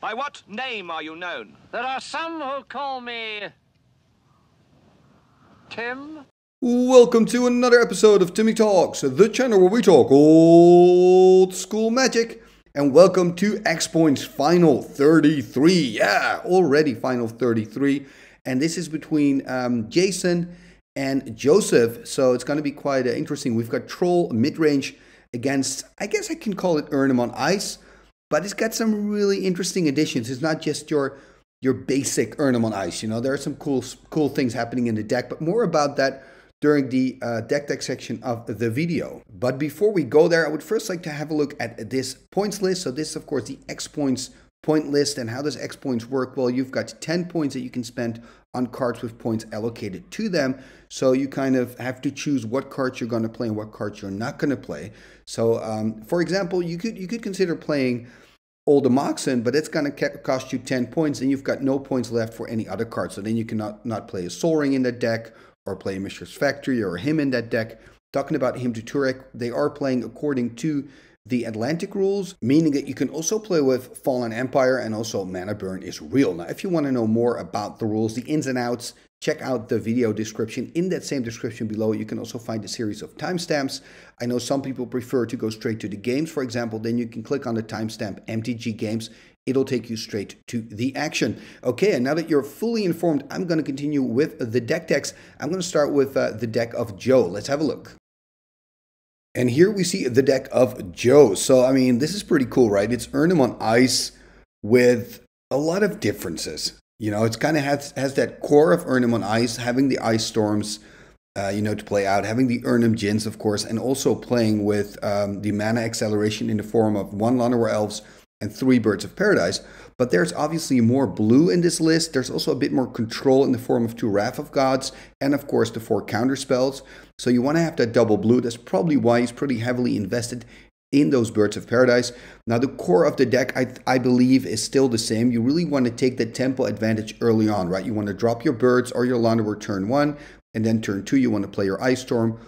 By what name are you known? There are some who call me... Tim? Welcome to another episode of Timmy Talks, the channel where we talk old school magic. And welcome to X Points Final 33. Yeah, already Final 33. And this is between Jason and Joseph. So it's going to be quite interesting. We've got Troll mid-range against, I guess I can call it Erhnam on Ice. But it's got some really interesting additions. It's not just your basic Erhnam on Ice. You know, there are some cool things happening in the deck. But more about that during the deck section of the video. But before we go there, I would first like to have a look at this points list. So this is, of course, the X Points point list. And how does X Points work? Well, you've got 10 points that you can spend on cards with points allocated to them. So you kind of have to choose what cards you're going to play and what cards you're not going to play. So, for example, you could consider playing Oldamoxen, but it's going to cost you 10 points, and you've got no points left for any other card. So then you cannot not play a Sol Ring in that deck, or play a Mishra's Factory or him in that deck. Talking about Hymn to Tourach, they are playing according to the Atlantic rules, meaning that you can also play with Fallen Empire, and also Mana Burn is real. Now, if you want to know more about the rules, the ins and outs, check out the video description. In that same description below, you can also find a series of timestamps. I know some people prefer to go straight to the games, for example. Then you can click on the timestamp MTG Games. It'll take you straight to the action. Okay, and now that you're fully informed, I'm going to continue with the deck decks. I'm going to start with the deck of Joe. Let's have a look. And here we see the deck of Joe. So, I mean, this is pretty cool, right? It's Erhnam on Ice with a lot of differences. You know, it's kind of has that core of Erhnam on Ice, having the Ice Storms, you know, to play out, having the Erhnam Djinns, of course, and also playing with the mana acceleration in the form of 1 Llanowar Elves and 3 Birds of Paradise. But there's obviously more blue in this list. There's also a bit more control in the form of 2 Wrath of Gods and, of course, the 4 counter spells. So you want to have that double blue. That's probably why he's pretty heavily invested in those Birds of Paradise. Now, the core of the deck, I believe, is still the same. You really want to take the tempo advantage early on, right? You want to drop your Birds or your Llanowar turn 1, and then turn 2, you want to play your Ice Storm.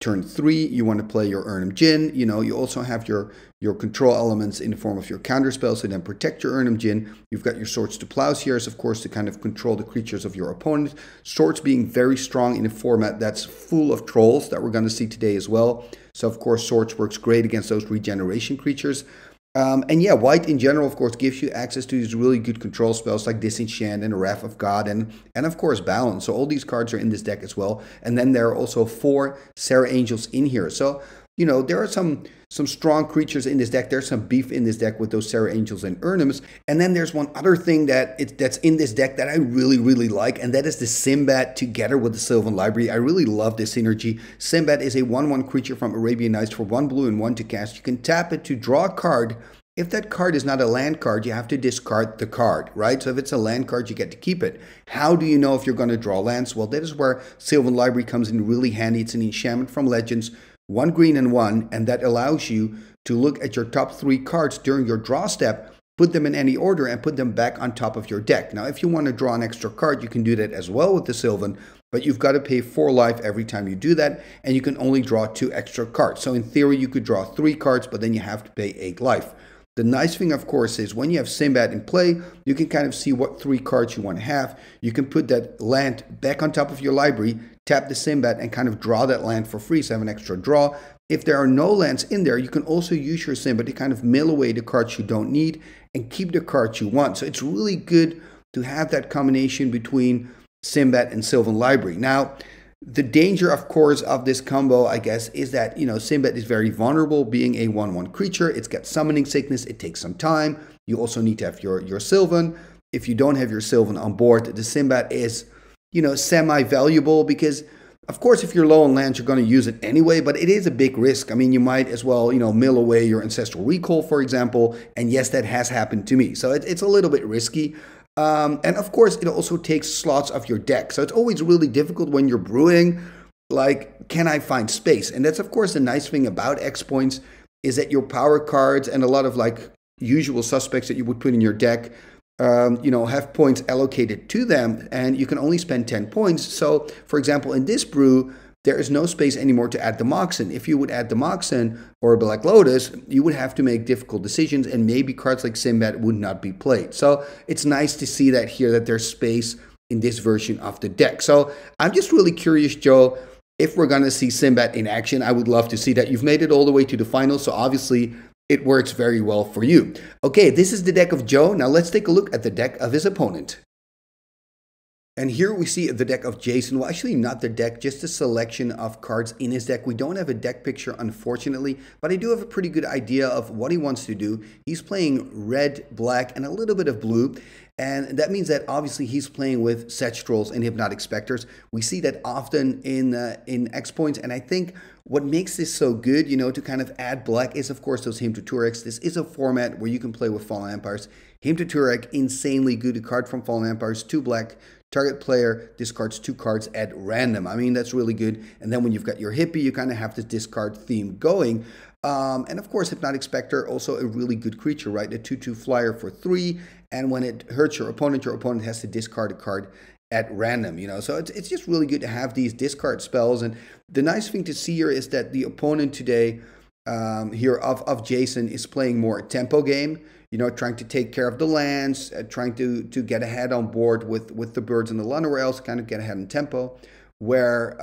Turn 3, you want to play your Erhnam Djinn. You know, you also have your control elements in the form of your counter spells, so then protect your Erhnam Djinn. You've got your Swords to Plowshares, of course, to kind of control the creatures of your opponent. Swords being very strong in a format that's full of trolls that we're going to see today as well. So, of course, Swords works great against those regeneration creatures. And yeah, white in general, of course, gives you access to these really good control spells like Disenchant and Wrath of God and of course, Balance. So all these cards are in this deck as well. And then there are also 4 Serra Angels in here. So, you know, there are some strong creatures in this deck. There's some beef in this deck with those Serra Angels and Erhnams. And then there's one other thing that's in this deck that I really, really like, and that is the Sindbad together with the Sylvan Library. I really love this synergy. Sindbad is a 1/1 creature from Arabian Nights for 1 blue and 1 to cast. You can tap it to draw a card. If that card is not a land card, you have to discard the card, right? So if it's a land card, you get to keep it. How do you know if you're going to draw lands? Well, that is where Sylvan Library comes in really handy. It's an enchantment from Legends. 1 green and 1, and that allows you to look at your top 3 cards during your draw step, put them in any order, and put them back on top of your deck. Now, if you want to draw an extra card, you can do that as well with the Sylvan, but you've got to pay 4 life every time you do that, and you can only draw 2 extra cards. So in theory, you could draw 3 cards, but then you have to pay 8 life. The nice thing, of course, is when you have Sindbad in play, you can kind of see what 3 cards you want to have. You can put that land back on top of your library, tap the Sindbad, and kind of draw that land for free, so have an extra draw. If there are no lands in there, you can also use your Sindbad to kind of mill away the cards you don't need and keep the cards you want. So it's really good to have that combination between Sindbad and Sylvan Library. Now, the danger, of course, of this combo, I guess, is that, you know, Sindbad is very vulnerable, being a 1/1 creature. It's got summoning sickness. It takes some time. You also need to have your Sylvan. If you don't have your Sylvan on board, the Sindbad is, you know, semi-valuable because, of course, if you're low on lands, you're going to use it anyway, but it is a big risk. I mean, you might as well, you know, mill away your Ancestral Recall, for example, and yes, that has happened to me. So it's a little bit risky. And of course, it also takes slots off your deck. So it's always really difficult when you're brewing, like, can I find space? And that's, of course, the nice thing about X Points is that your power cards and a lot of, like, usual suspects that you would put in your deck, you know, have points allocated to them. And you can only spend 10 points. So, for example, in this brew, there is no space anymore to add the Moxen. If you would add the Moxen or Black Lotus, you would have to make difficult decisions, and maybe cards like Sindbad would not be played. So it's nice to see that here, that there's space in this version of the deck. So I'm just really curious, Joe, if we're going to see Sindbad in action. I would love to see that. You've made it all the way to the final, so obviously it works very well for you. Okay, this is the deck of Joe. Now let's take a look at the deck of his opponent. And here we see the deck of Jason. Well, actually not the deck, just a selection of cards in his deck. We don't have a deck picture, unfortunately, but I do have a pretty good idea of what he wants to do. He's playing red, black, and a little bit of blue. And that means that obviously he's playing with Sedge Trolls and Hypnotic Specters. We see that often in X Points. And I think what makes this so good, you know, to kind of add black is, of course, those Hymn to Tourach. This is a format where you can play with Fallen Empires. Hymn to Tourach, insanely good. A card from Fallen Empires, 2 black. Target player discards 2 cards at random. I mean, that's really good. And then when you've got your hippie, you kind of have this discard theme going. And of course, Hypnotic Specter, also a really good creature, right? A 2/2 flyer for 3. And when it hurts your opponent has to discard a card at random, you know. So it's just really good to have these discard spells. And the nice thing to see here is that the opponent today here of Jason is playing more a tempo game, you know, trying to take care of the lands, trying to get ahead on board with the birds and the land, or else kind of get ahead in tempo, where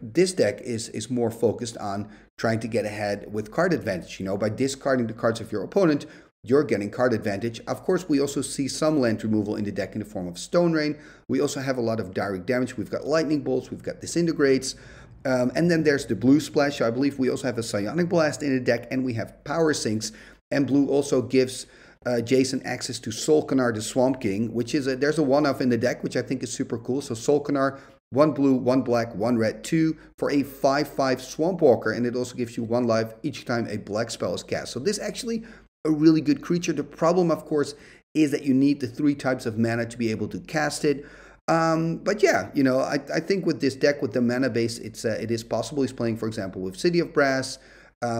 this deck is more focused on trying to get ahead with card advantage. You know, by discarding the cards of your opponent, you're getting card advantage. Of course, we also see some land removal in the deck in the form of Stone Rain. We also have a lot of direct damage. We've got lightning bolts, we've got disintegrates, and then there's the blue splash. So I believe we also have a Psionic Blast in the deck, and we have Power Sinks. And blue also gives Jason access to Solkanar the Swamp King, which is there's a one-off in the deck, which I think is super cool. So Solkanar, 1 blue, 1 black, 1 red, 2 for a 5/5 Swamp Walker, and it also gives you 1 life each time a black spell is cast. So this actually a really good creature. The problem, of course, is that you need the 3 types of mana to be able to cast it. But yeah, you know, I think with this deck, with the mana base, it is possible. He's playing, for example, with City of Brass.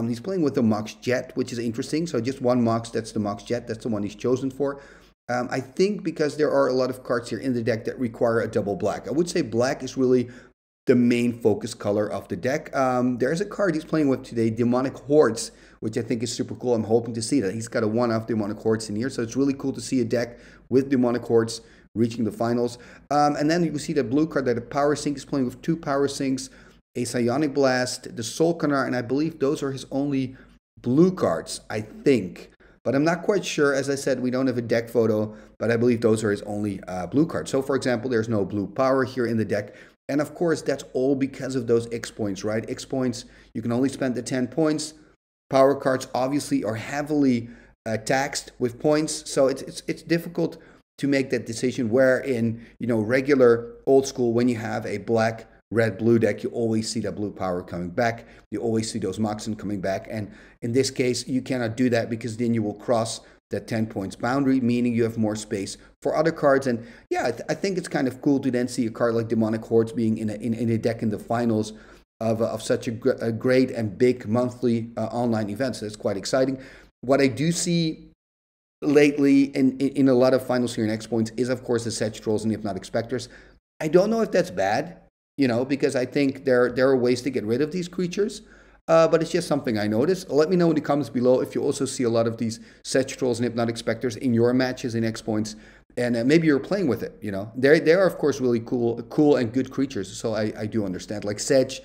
He's playing with the Mox Jet, which is interesting. So just 1 Mox, that's the Mox Jet. That's the one he's chosen for. I think because there are a lot of cards here in the deck that require a double black. I would say black is really the main focus color of the deck. There's a card he's playing with today, Demonic Hordes, which I think is super cool. I'm hoping to see that. He's got a one-off Demonic Hordes in here. So it's really cool to see a deck with Demonic Hordes reaching the finals. And then you see the blue card that a Power Sink is playing with, 2 Power Sinks. A Psionic Blast, the Solkanar, and I believe those are his only blue cards, I think. But I'm not quite sure. As I said, we don't have a deck photo, but I believe those are his only blue cards. So, for example, there's no blue power here in the deck. And, of course, that's all because of those X points, right? X points, you can only spend the 10 points. Power cards, obviously, are heavily taxed with points. So it's difficult to make that decision, where in, you know, regular old school, when you have a black red blue deck, you always see that blue power coming back, you always see those Moxen coming back. And in this case, you cannot do that, because then you will cross that 10 points boundary, meaning you have more space for other cards. And yeah, I think it's kind of cool to then see a card like Demonic Hordes being in a deck in the finals of such a great and big monthly online event. So that's quite exciting. What I do see lately in a lot of finals here in X Points is, of course, the Sedge Trolls and the Hypnotic Specters. I don't know if that's bad, you know, because I think there are ways to get rid of these creatures, but it's just something I noticed. Let me know in the comments below if you also see a lot of these Sedge Trolls and Hypnotic Specters in your matches in X Points, and maybe you're playing with it, you know. They are, of course, really cool and good creatures, so I do understand. Like Sedge,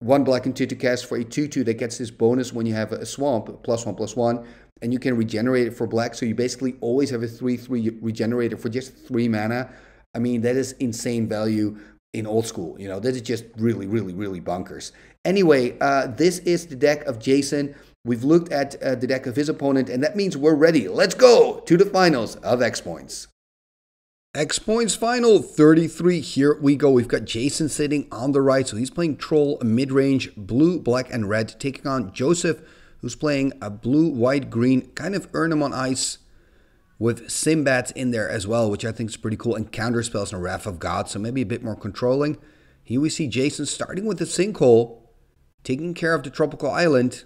1 black and 2 to cast for a 2/2 that gets this bonus when you have a swamp, +1/+1, and you can regenerate it for black, so you basically always have a 3/3 regenerator for just 3 mana. I mean, that is insane value in old school, you know. This is just really, really, really bonkers. Anyway, this is the deck of Jason. We've looked at the deck of his opponent, and that means we're ready. Let's go to the finals of X Points. X Points final 33, here we go. We've got Jason sitting on the right, so he's playing Troll, mid-range, blue, black, and red, taking on Joseph, who's playing a blue, white, green, kind of Erhnam on Ice, with Sindbad in there as well, which I think is pretty cool, and counter spells and Wrath of God, so maybe a bit more controlling. Here we see Jason starting with the Sinkhole, taking care of the tropical island.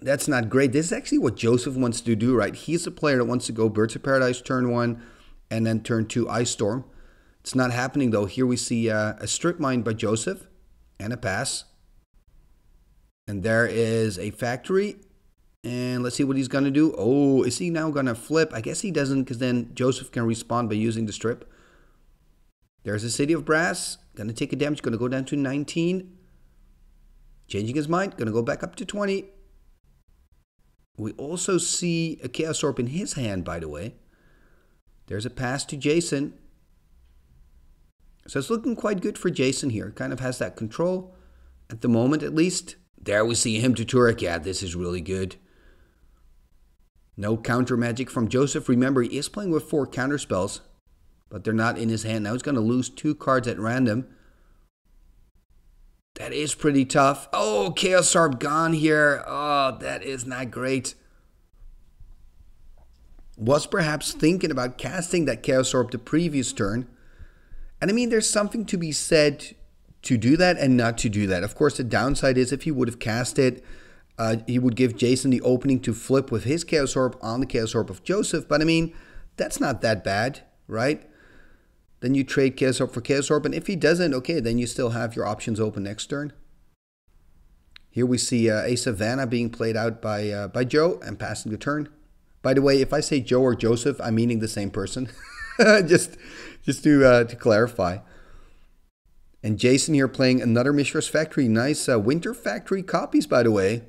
That's not great. This is actually what Joseph wants to do, right? He's the player that wants to go Birds of Paradise turn 1, and then turn 2 Ice Storm. It's not happening, though. Here we see a Strip Mine by Joseph, and a pass. And there is a factory. And let's see what he's going to do. Oh, is he now going to flip? I guess he doesn't, because then Joseph can respond by using the strip. There's a City of Brass. Going to take a damage. Going to go down to 19. Changing his mind. Going to go back up to 20. We also see a Chaos Orb in his hand, by the way. There's a pass to Jason. So it's looking quite good for Jason here. Kind of has that control at the moment, at least. There we see Hymn to Tourach. Yeah, this is really good. No counter magic from Joseph. Remember, he is playing with 4 counter spells, but they're not in his hand. Now he's going to lose 2 cards at random. That is pretty tough. Oh, Chaos Orb gone here. Oh, that is not great. Was perhaps thinking about casting that Chaos Orb the previous turn. And I mean, there's something to be said to do that and not to do that. Of course, the downside is if he would have cast it, he would give Jason the opening to flip with his Chaos Orb on the Chaos Orb of Joseph. But I mean, that's not that bad, right? Then you trade Chaos Orb for Chaos Orb. And if he doesn't, okay, then you still have your options open next turn. Here we see a Savannah being played out by Joe and passing the turn. By the way, if I say Joe or Joseph, I'm meaning the same person. just to clarify. And Jason here playing another Mishra's Factory. Nice Winter Factory copies, by the way.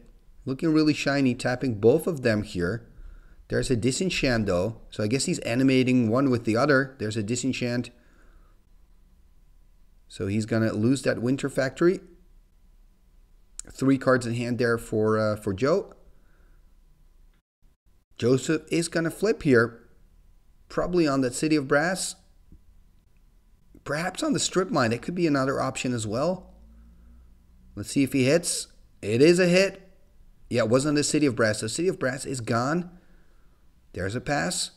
Looking really shiny, tapping both of them here. There's a Disenchant, though. So I guess he's animating one with the other. There's a Disenchant. So he's going to lose that Winter Factory. 3 cards in hand there for Joe. Joseph is going to flip here. Probably on that City of Brass. Perhaps on the Strip Mine, it could be another option as well. Let's see if he hits. It is a hit. Yeah, it was on the City of Brass. So City of Brass is gone. There's a pass.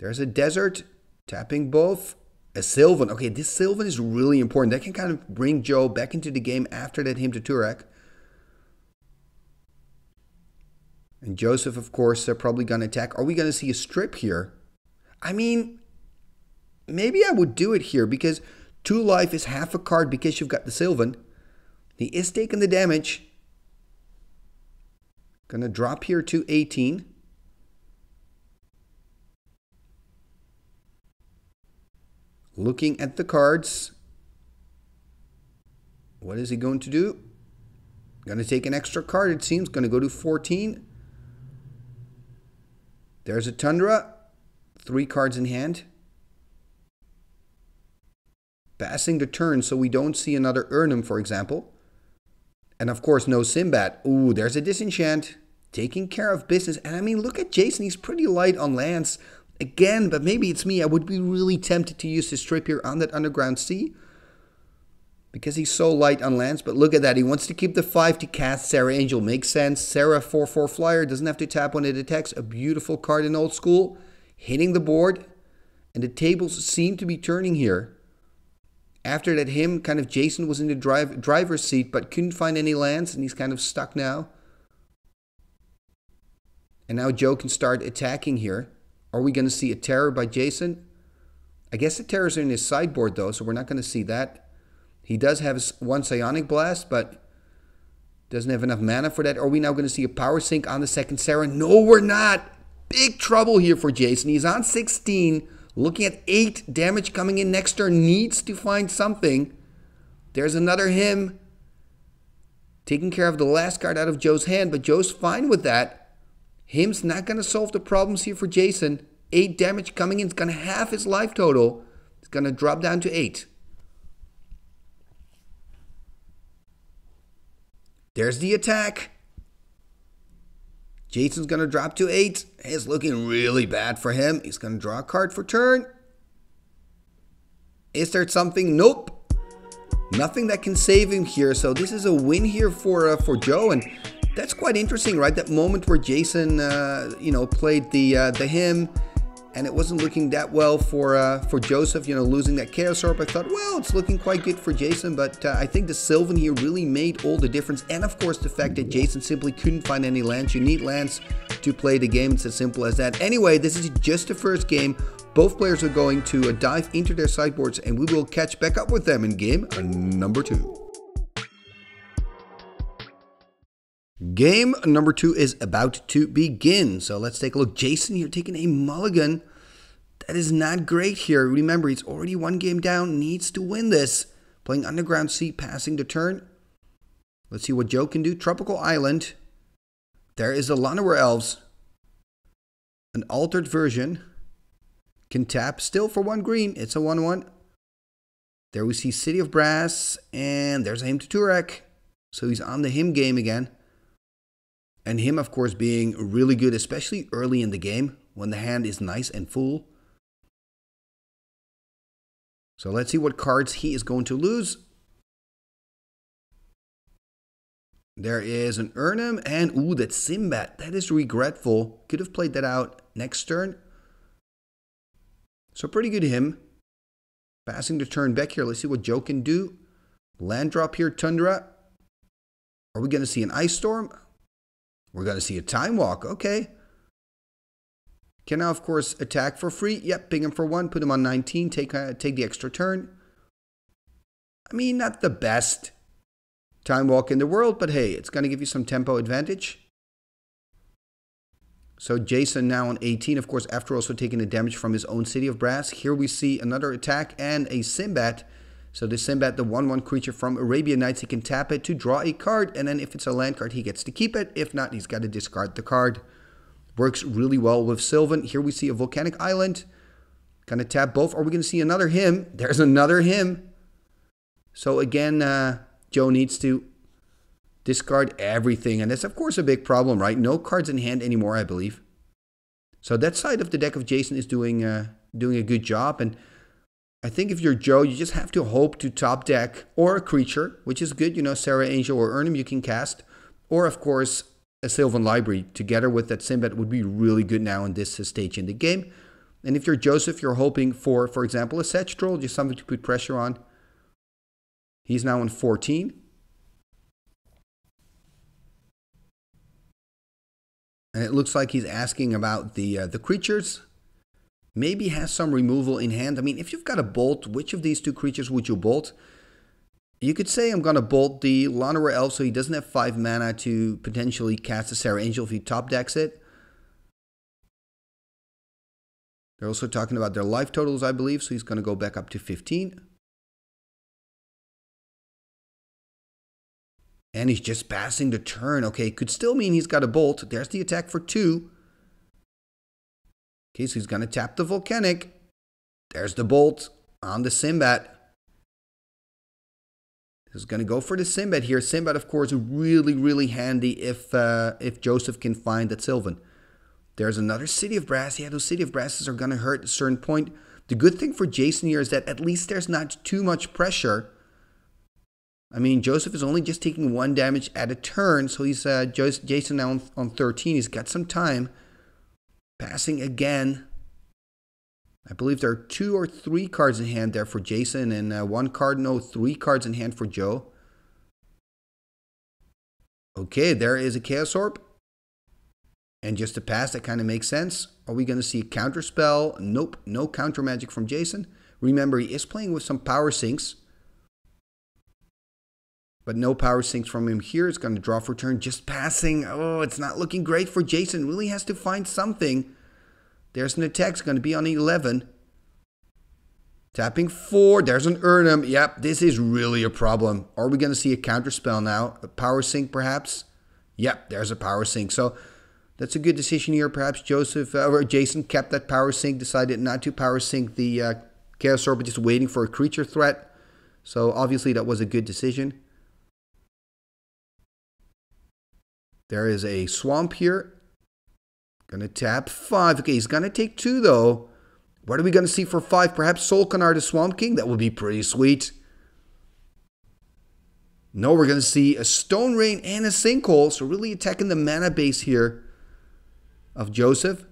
There's a Desert. Tapping both. A Sylvan. Okay, this Sylvan is really important. That can kind of bring Joe back into the game after that Hymn to Tourach. And Joseph, of course, probably going to attack. Are we going to see a strip here? I mean, maybe I would do it here because 2 life is half a card because you've got the Sylvan. He is taking the damage. Gonna drop here to 18. Looking at the cards. What is he going to do? Gonna take an extra card, it seems. Gonna go to 14. There's a Tundra. 3 cards in hand. Passing the turn so we don't see another Erhnam, for example. And of course, no Sindbad. Ooh, there's a Disenchant. Taking care of business. And I mean, look at Jason. He's pretty light on lands. Again, but maybe it's me. I would be really tempted to use his strip here on that Underground Sea. Because he's so light on lands. But look at that. He wants to keep the 5 to cast Serra Angel. Makes sense. Serra 4-4 flyer. Doesn't have to tap when it attacks. A beautiful card in old school. Hitting the board. And the tables seem to be turning here. After that him, kind of Jason was in the driver's seat, but couldn't find any lands, and he's kind of stuck now. And now Joe can start attacking here. Are we going to see a terror by Jason? I guess the terrors are in his sideboard, though, so we're not going to see that. He does have one Psionic Blast, but doesn't have enough mana for that. Are we now going to see a Power Sink on the second Serra? No, we're not! Big trouble here for Jason. He's on 16. Looking at 8 damage coming in next turn, needs to find something. There's another him. Taking care of the last card out of Joe's hand, but Joe's fine with that. Him's not going to solve the problems here for Jason. 8 damage coming in. It's going to half his life total. It's going to drop down to 8. There's the attack. Jason's going to drop to 8. It's looking really bad for him. He's going to draw a card for turn. Is there something? Nope. Nothing that can save him here. So this is a win here for Joe. And that's quite interesting, right? That moment where Jason, you know, played the hymn. And it wasn't looking that well for Joseph, you know, losing that Chaos Orb. I thought, well, it's looking quite good for Jason, but I think the Sylvan here really made all the difference. And of course, the fact that Jason simply couldn't find any lands. You need lands to play the game. It's as simple as that. Anyway, this is just the first game. Both players are going to dive into their sideboards, and we will catch back up with them in game number 2. Game number 2 is about to begin, so let's take a look. Jason here taking a mulligan. That is not great here. Remember, he's already one game down, needs to win this. Playing Underground Sea, passing the turn. Let's see what Joe can do. Tropical Island. There is the Llanowar Elves. An altered version. Can tap still for one green. It's a 1-1. There we see City of Brass, and there's a Hymn to Tourach. So he's on the Hymn game again. And him, of course, being really good, especially early in the game, when the hand is nice and full. So let's see what cards he is going to lose. There is an Erhnam, and ooh, that's Sindbad. That is regretful. Could have played that out next turn. So pretty good him. Passing the turn back here. Let's see what Joe can do. Land drop here, Tundra. Are we going to see an Ice Storm? We're going to see a Time Walk. Okay. Can now, of course, attack for free. Yep, ping him for 1. Put him on 19. Take the extra turn. I mean, not the best Time Walk in the world, but hey, it's going to give you some tempo advantage. So Jason now on 18, of course, after also taking the damage from his own City of Brass. Here we see another attack and a Sindbad. So the Sindbad, the 1-1 creature from Arabian Nights, he can tap it to draw a card. And then if it's a land card, he gets to keep it. If not, he's got to discard the card. Works really well with Sylvan. Here we see a Volcanic Island. Gonna tap both. Are we gonna see another him? There's another him. So again, Joe needs to discard everything. And that's, of course, a big problem, right? No cards in hand anymore, I believe. So that side of the deck of Jason is doing a good job. And I think if you're Joe, you just have to hope to top deck or a creature, which is good. You know, Serra Angel or Erhnam you can cast. Or, of course, a Sylvan Library together with that Sindbad would be really good now in this stage in the game. And if you're Joseph, you're hoping for example, a Sedge Troll, just something to put pressure on. He's now on 14. And it looks like he's asking about the creatures. Maybe has some removal in hand. I mean, if you've got a bolt, which of these two creatures would you bolt? You could say I'm going to bolt the Llanowar Elf so he doesn't have 5 mana to potentially cast a Serra Angel if he top decks it. They're also talking about their life totals, I believe, so he's going to go back up to 15. And he's just passing the turn. Okay, could still mean he's got a bolt. There's the attack for 2. Okay, so he's going to tap the Volcanic. There's the bolt on the Sindbad. He's going to go for the Sindbad here. Sindbad, of course, really, really handy if Joseph can find that Sylvan. There's another City of Brass. Yeah, those City of Brasses are going to hurt at a certain point. The good thing for Jason here is that at least there's not too much pressure. I mean, Joseph is only just taking 1 damage at a turn. So he's Jason now on 13. He's got some time. Passing again. I believe there are 2 or 3 cards in hand there for Jason and 1 card, no, 3 cards in hand for Joe. Okay, there is a Chaos Orb. And just a pass, that kind of makes sense. Are we going to see a Counterspell? Nope, no Counter Magic from Jason. Remember, he is playing with some Power Sinks. But no Power Sinks from him here. It's going to draw for turn. Just passing. Oh, it's not looking great for Jason. Really has to find something. There's an attack. It's going to be on 11. Tapping 4. There's an Erhnam. Yep, this is really a problem. Are we going to see a Counterspell now? A Power Sink perhaps? Yep, there's a Power Sink. So that's a good decision here. Perhaps Jason kept that Power Sink. Decided not to Power Sink the Chaos Orb, but just waiting for a creature threat. So obviously that was a good decision. There is a Swamp here. Gonna tap 5. Okay, he's gonna take 2 though. What are we gonna see for 5? Perhaps Solkanar the Swamp King? That would be pretty sweet. No, we're gonna see a Stone Rain and a Sinkhole. So really attacking the mana base here of Joseph.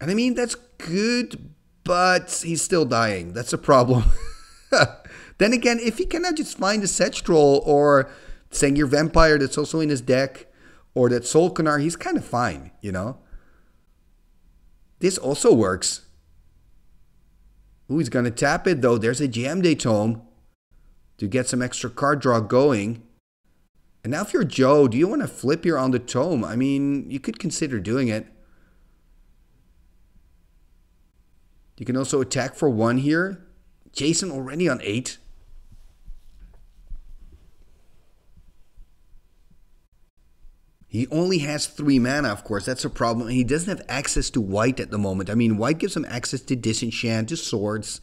And I mean, that's good, but he's still dying. That's a problem. Then again, if he cannot just find a Sedge Troll or Sengir Vampire that's also in his deck, or that Solkanar, he's kind of fine, you know. This also works. Ooh, he's going to tap it, though. There's a Jayemdae Tome to get some extra card draw going. And now if you're Joe, do you want to flip here on the Tome? I mean, you could consider doing it. You can also attack for 1 here. Jason already on 8. He only has 3 mana, of course. That's a problem. And he doesn't have access to white at the moment. I mean, white gives him access to Disenchant, to Swords.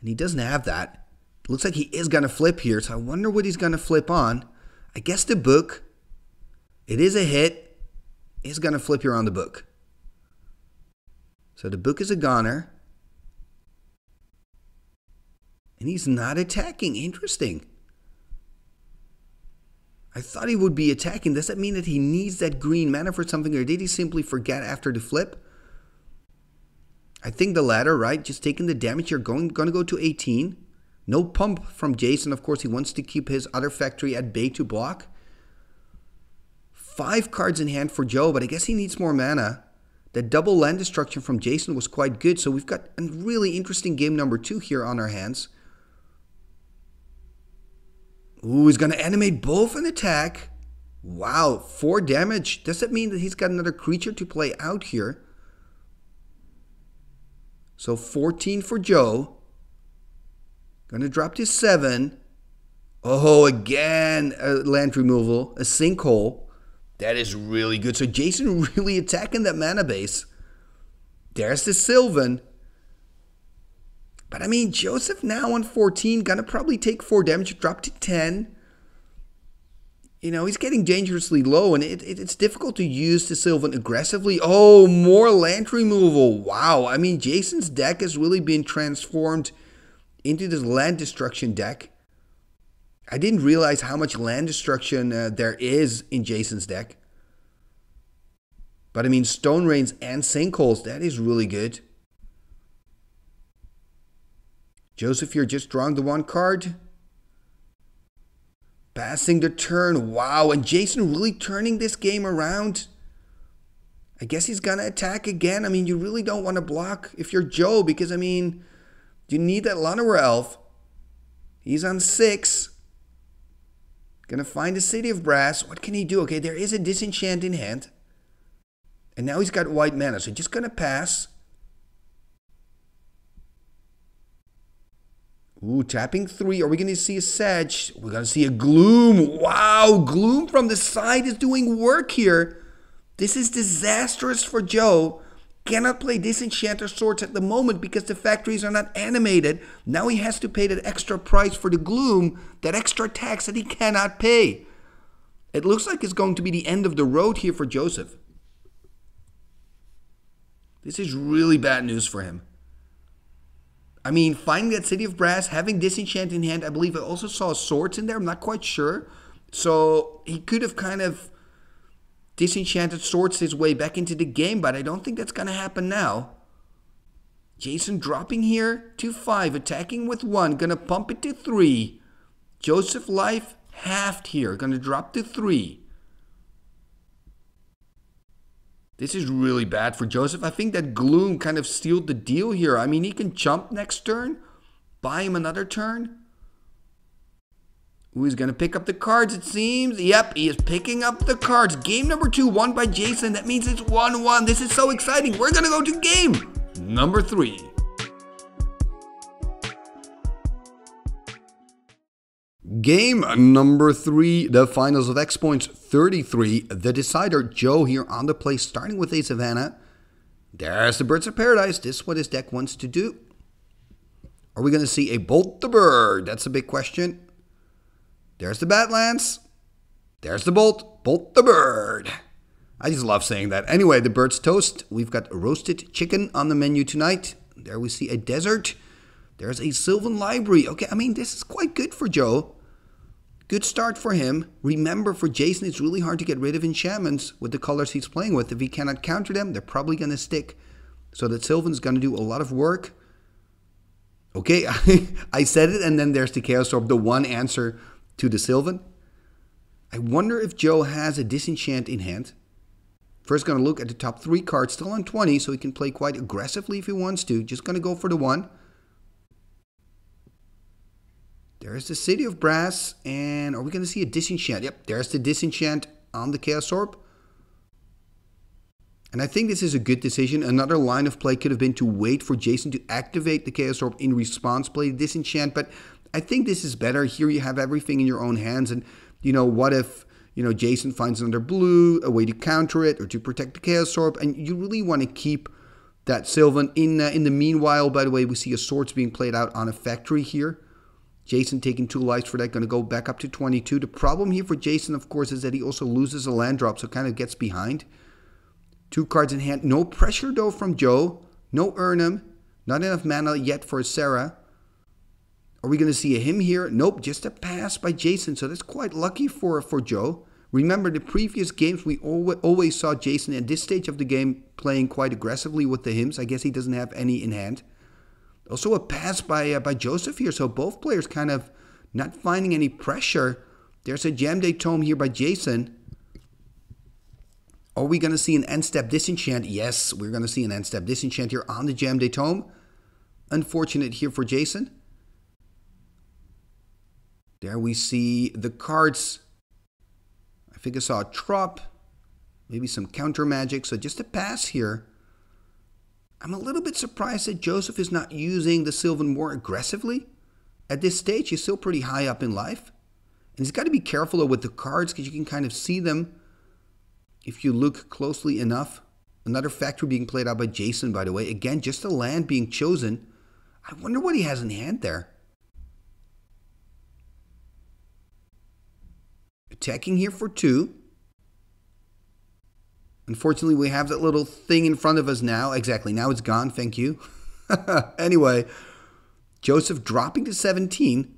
And he doesn't have that. It looks like he is going to flip here. So I wonder what he's going to flip on. I guess the book. It is a hit. He's going to flip here on the book. So the book is a goner. And he's not attacking. Interesting. I thought he would be attacking. Does that mean that he needs that green mana for something, or did he simply forget after the flip? I think the latter, right? Just taking the damage. You're going to go to 18. No pump from Jason. Of course, he wants to keep his other factory at bay to block. 5 cards in hand for Joe, but I guess he needs more mana. That double land destruction from Jason was quite good, so we've got a really interesting game number 2 here on our hands. Ooh, he's going to animate both an attack. Wow, 4 damage. Does that mean that he's got another creature to play out here? So 14 for Joe. Going to drop to 7. Oh, again, a land removal, a sinkhole. That is really good. So Jason really attacking that mana base. There's the Sylvan. But I mean, Joseph now on 14, gonna probably take 4 damage, drop to 10. You know, he's getting dangerously low, and it's difficult to use the Sylvan aggressively. Oh, more land removal. Wow. I mean, Jason's deck has really been transformed into this land destruction deck. I didn't realize how much land destruction there is in Jason's deck. But I mean, Stone Rains and Sinkholes, that is really good. Joseph here just drawing the 1 card. Passing the turn. Wow, and Jason really turning this game around. I guess he's going to attack again. I mean, you really don't want to block if you're Joe, because, I mean, you need that Llanowar Elf. He's on 6. Going to find the City of Brass. What can he do? Okay, there is a Disenchant in hand. And now he's got white mana, so just going to pass. Ooh, tapping 3. Are we going to see a Sedge? We're going to see a Gloom. Wow, Gloom from the side is doing work here. This is disastrous for Joe. Cannot play Disenchant or Swords at the moment because the factories are not animated. Now he has to pay that extra price for the Gloom, that extra tax that he cannot pay. It looks like it's going to be the end of the road here for Joseph. This is really bad news for him. I mean, finding that City of Brass, having Disenchant in hand, I believe I also saw Swords in there, I'm not quite sure. So he could have kind of Disenchanted Swords his way back into the game, but I don't think that's going to happen now. Jason dropping here to 5, attacking with 1, going to pump it to 3. Joseph life halved here, going to drop to 3. This is really bad for Joseph. I think that Gloom kind of sealed the deal here. I mean, he can jump next turn, buy him another turn. Ooh, he's going to pick up the cards, it seems. Yep, he is picking up the cards. Game number 2, won by Jason. That means it's 1-1. This is so exciting. We're going to go to game number 3. Game number 3, the finals of X Points 33. The decider, Joe here on the play, starting with a Savannah. There's the Birds of Paradise. This is what his deck wants to do. Are we going to see a Bolt the Bird? That's a big question. There's the Badlands. There's the Bolt. Bolt the Bird. I just love saying that. Anyway, the Bird's Toast. We've got roasted chicken on the menu tonight. There we see a desert. There's a Sylvan Library. Okay, I mean, this is quite good for Joe. Good start for him. Remember, for Jason, it's really hard to get rid of enchantments with the colors he's playing with. If he cannot counter them, they're probably going to stick. So that Sylvan's going to do a lot of work. Okay, I said it, and then there's the Chaos Orb, the one answer to the Sylvan. I wonder if Joe has a Disenchant in hand. First going to look at the top 3 cards, still on 20, so he can play quite aggressively if he wants to. Just going to go for the 1. There's the City of Brass, and are we going to see a Disenchant? Yep, there's the Disenchant on the Chaos Orb. And I think this is a good decision. Another line of play could have been to wait for Jason to activate the Chaos Orb in response, play Disenchant, but I think this is better. Here you have everything in your own hands, and, you know, what if, you know, Jason finds another blue, a way to counter it, or to protect the Chaos Orb, and you really want to keep that Sylvan. In the meanwhile, by the way, we see a Swords being played out on a Factory here. Jason taking 2 lives for that, going to go back up to 22. The problem here for Jason, of course, is that he also loses a land drop, so kind of gets behind. 2 cards in hand. No pressure, though, from Joe. No Erhnam. Not enough mana yet for Serra. Are we going to see a Hymn here? Nope, just a pass by Jason, so that's quite lucky for Joe. Remember, the previous games, we always saw Jason at this stage of the game playing quite aggressively with the Hymns. I guess he doesn't have any in hand. Also a pass by Joseph here, so both players kind of not finding any pressure. There's a Jayemdae Tome here by Jason. Are we going to see an end-step Disenchant? Yes, we're going to see an end-step Disenchant here on the Jayemdae Tome. Unfortunate here for Jason. There we see the cards. I think I saw a Trop, maybe some counter magic, so just a pass here. I'm a little bit surprised that Joseph is not using the Sylvan more aggressively. At this stage, he's still pretty high up in life. And he's got to be careful though, with the cards, because you can kind of see them if you look closely enough. Another Factory being played out by Jason, by the way. Again, just a land being chosen. I wonder what he has in hand there. Attacking here for 2. Unfortunately, we have that little thing in front of us now. Exactly, now it's gone, thank you. Anyway, Joseph dropping to 17.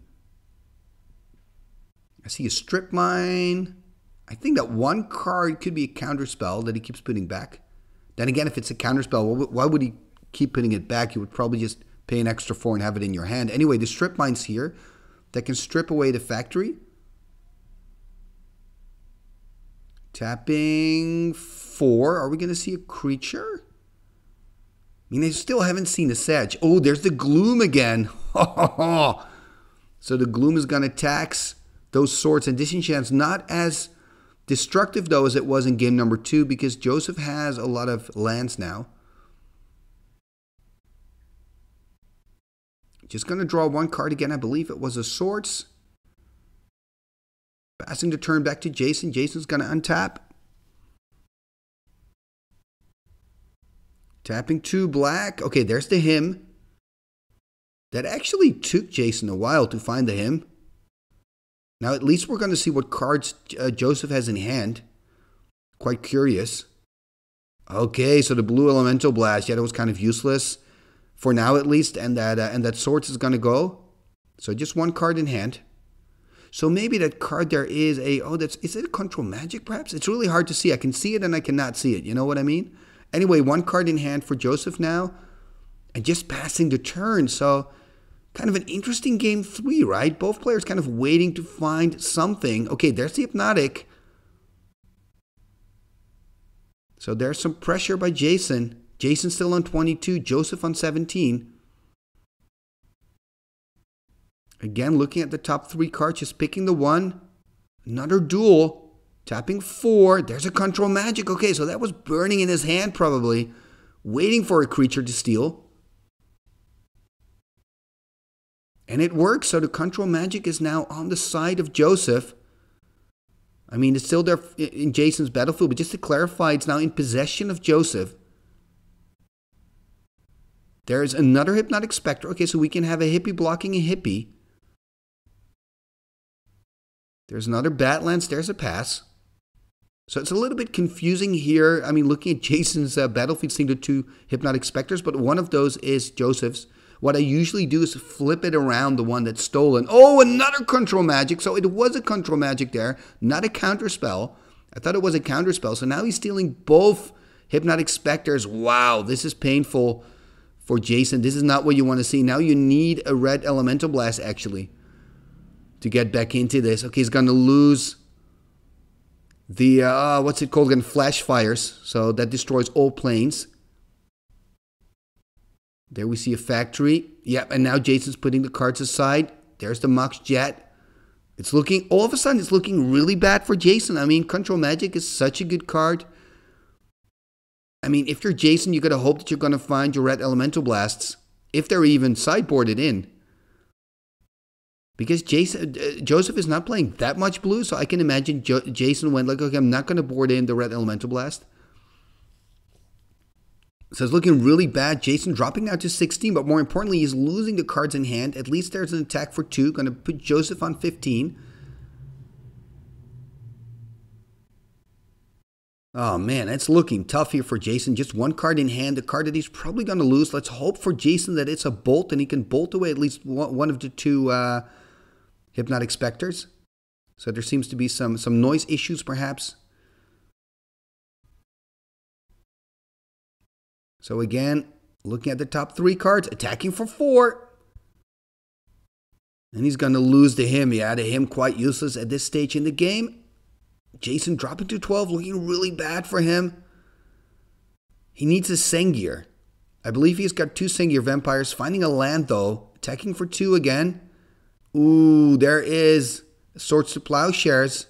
I see a Strip Mine. I think that one card could be a counterspell that he keeps putting back. Then again, if it's a counterspell, why would he keep putting it back? You would probably just pay an extra 4 and have it in your hand. Anyway, the Strip Mine's here that can strip away the Factory. Tapping 4. Are we going to see a creature? I mean, I still haven't seen a Sedge. Oh, there's the Gloom again. So the Gloom is going to tax those Swords and Disenchants. Not as destructive, though, as it was in game number 2, because Joseph has a lot of lands now. Just going to draw 1 card again. I believe it was a Swords. Passing the turn back to Jason. Jason's going to untap. Tapping 2 black. Okay, there's the Hymn. That actually took Jason a while to find the Hymn. Now at least we're going to see what cards Joseph has in hand. Quite curious. Okay, so the blue Elemental Blast. Yeah, that was kind of useless. For now at least. And that Swords is going to go. So just 1 card in hand. So maybe that card there is a, is it a Control Magic perhaps? It's really hard to see. I can see it and I cannot see it. You know what I mean? Anyway, 1 card in hand for Joseph now. And just passing the turn. So kind of an interesting game 3, right? Both players kind of waiting to find something. Okay, there's the Hypnotic. So there's some pressure by Jason. Jason still on 22, Joseph on 17. Again, looking at the top 3 cards, just picking the one. Another duel. Tapping 4. There's a Control Magic. Okay, so that was burning in his hand probably. Waiting for a creature to steal. And it works. So the Control Magic is now on the side of Joseph. I mean, it's still there in Jason's battlefield. But just to clarify, it's now in possession of Joseph. There is another Hypnotic Specter. Okay, so we can have a hippie blocking a hippie. There's another Badlands. There's a pass. So it's a little bit confusing here. I mean, looking at Jason's battlefield, seeing the 2 Hypnotic Specters, but one of those is Joseph's. What I usually do is flip it around the one that's stolen. Oh, another Control Magic. So it was a Control Magic there, not a counterspell. I thought it was a counterspell. So now he's stealing both Hypnotic Specters. Wow, this is painful for Jason. This is not what you want to see. Now you need a Red Elemental Blast, actually, to get back into this. Okay, he's going to lose the, what's it called again? Flash Fires. So that destroys all planes. There we see a Factory. Yep, and now Jason's putting the cards aside. There's the Mox Jet. It's looking, all of a sudden, it's looking really bad for Jason. I mean, Control Magic is such a good card. I mean, if you're Jason, you got to hope that you're going to find your Red Elemental Blasts, if they're even sideboarded in. Because Joseph is not playing that much blue, so I can imagine Jason went like, okay, I'm not going to board in the Red Elemental Blast. So it's looking really bad. Jason dropping out to 16, but more importantly, he's losing the cards in hand. At least there's an attack for 2. Going to put Joseph on 15. Oh, man, it's looking tough here for Jason. Just one card in hand, the card that he's probably going to lose. Let's hope for Jason that it's a bolt and he can bolt away at least one of the 2 Hypnotic Specters. So there seems to be some noise issues, perhaps. So again, looking at the top 3 cards, attacking for 4. And he's going to lose the Hymn. Yeah, the Hymn quite useless at this stage in the game. Jason dropping to 12, looking really bad for him. He needs a Sengir. I believe he's got 2 Sengir Vampires. Finding a land, though. Attacking for 2 again. Ooh, there is Swords to Plowshares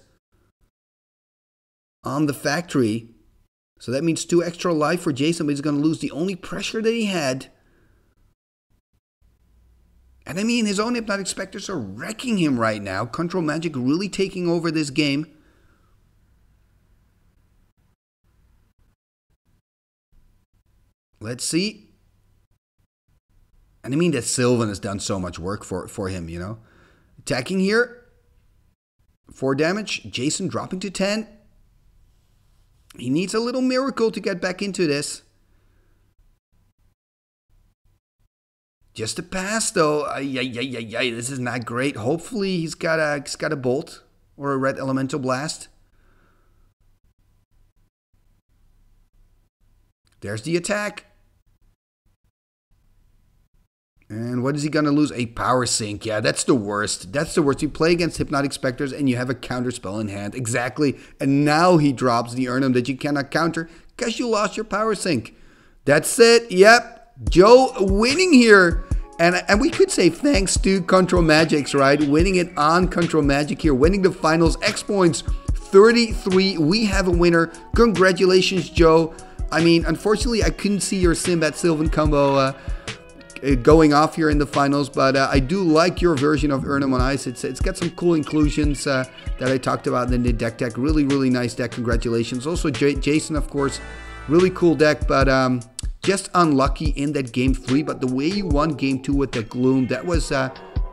on the factory. So that means 2 extra life for Jason, but he's going to lose the only pressure that he had. And I mean, his own Hypnotic Specters are wrecking him right now. Control Magic really taking over this game. Let's see. And I mean that Sylvan has done so much work for him, you know. Attacking here. 4 damage. Jason dropping to 10. He needs a little miracle to get back into this. Just a pass, though. This is not great. Hopefully, he's got a bolt or a Red Elemental Blast. There's the attack. And what is he going to lose? A Power Sink. Yeah, that's the worst. That's the worst. You play against Hypnotic Specters and you have a counterspell in hand. Exactly. And now he drops the Erhnam that you cannot counter because you lost your Power Sink. That's it. Yep. Joe winning here. And we could say thanks to Control Magics, right? Winning it on Control Magic here. Winning the finals. X Points 33. We have a winner. Congratulations, Joe. I mean, unfortunately, I couldn't see your Sindbad Sylvan combo going off here in the finals, but I do like your version of Erhnam on Ice. It's got some cool inclusions that I talked about in the deck. Really nice deck. Congratulations. Also Jason, of course, really cool deck, but just unlucky in that game 3. But the way you won game 2 with the Gloom, that was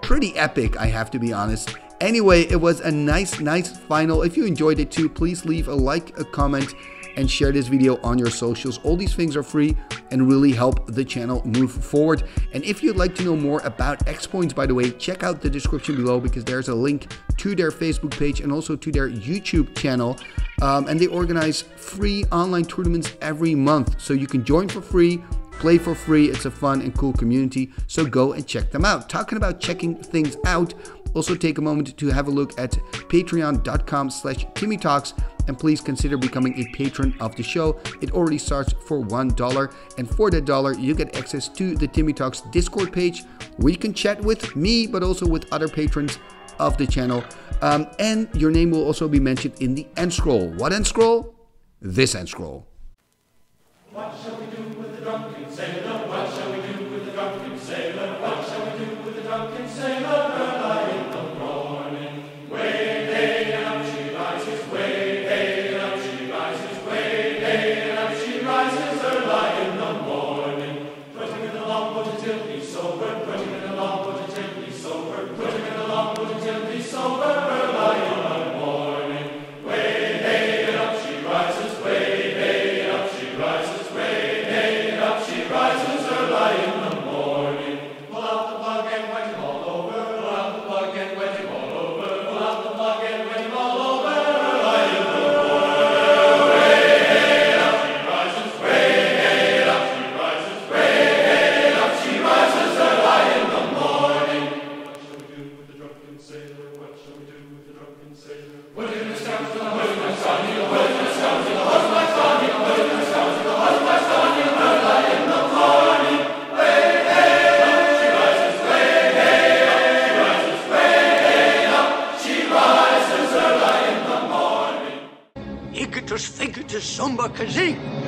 pretty epic, I have to be honest. Anyway, it was a nice final. If you enjoyed it too, please leave a like, a comment, and share this video on your socials. All these things are free and really help the channel move forward. And if you'd like to know more about X Points, by the way, check out the description below because there's a link to their Facebook page and also to their YouTube channel. And they organize free online tournaments every month. So you can join for free, play for free. It's a fun and cool community. So go and check them out. Talking about checking things out, also take a moment to have a look at patreon.com/TimmyTalks. And please consider becoming a patron of the show. It already starts for $1. And for that $1, you get access to the Timmy Talks Discord page, where you can chat with me, but also with other patrons of the channel. And your name will also be mentioned in the end scroll. What end scroll? This end scroll. What shall we do with the drunken sailor? What shall we do with the drunken sailor? What shall we do with the drunken sailor? Hey, hey, Kazik.